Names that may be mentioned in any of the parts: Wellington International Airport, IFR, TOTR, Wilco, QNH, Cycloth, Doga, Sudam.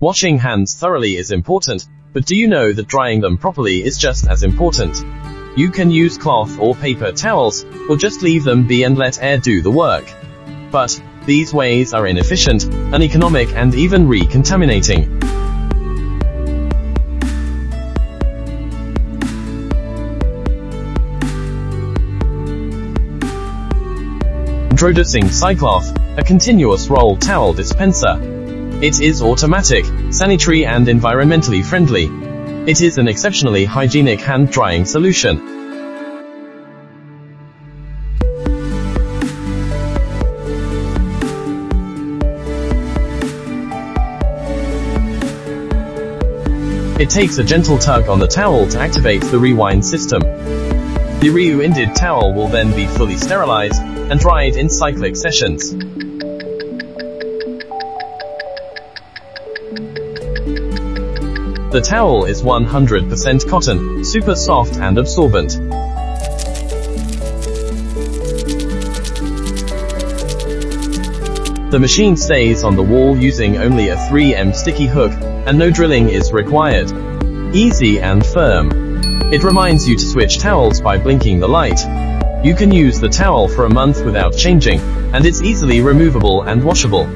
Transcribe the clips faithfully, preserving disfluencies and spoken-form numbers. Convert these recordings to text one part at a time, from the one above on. Washing hands thoroughly is important, but do you know that drying them properly is just as important? You can use cloth or paper towels, or just leave them be and let air do the work. But these ways are inefficient, uneconomic, and even recontaminating. Introducing Cycloth, a continuous roll towel dispenser. It is automatic, sanitary, and environmentally friendly. It is an exceptionally hygienic hand-drying solution. It takes a gentle tug on the towel to activate the rewind system. The rewinded towel will then be fully sterilized and dried in cyclic sessions. The towel is one hundred percent cotton, super soft and absorbent. The machine stays on the wall using only a three millimeter sticky hook, and no drilling is required. Easy and firm. It reminds you to switch towels by blinking the light. You can use the towel for a month without changing, and it's easily removable and washable.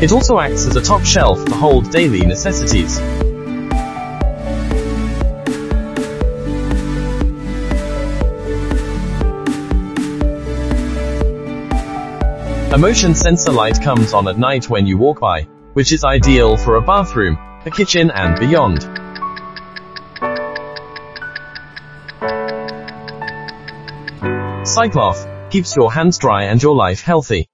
It also acts as a top shelf to hold daily necessities. A motion sensor light comes on at night when you walk by, which is ideal for a bathroom, a kitchen, and beyond. Cycloth keeps your hands dry and your life healthy.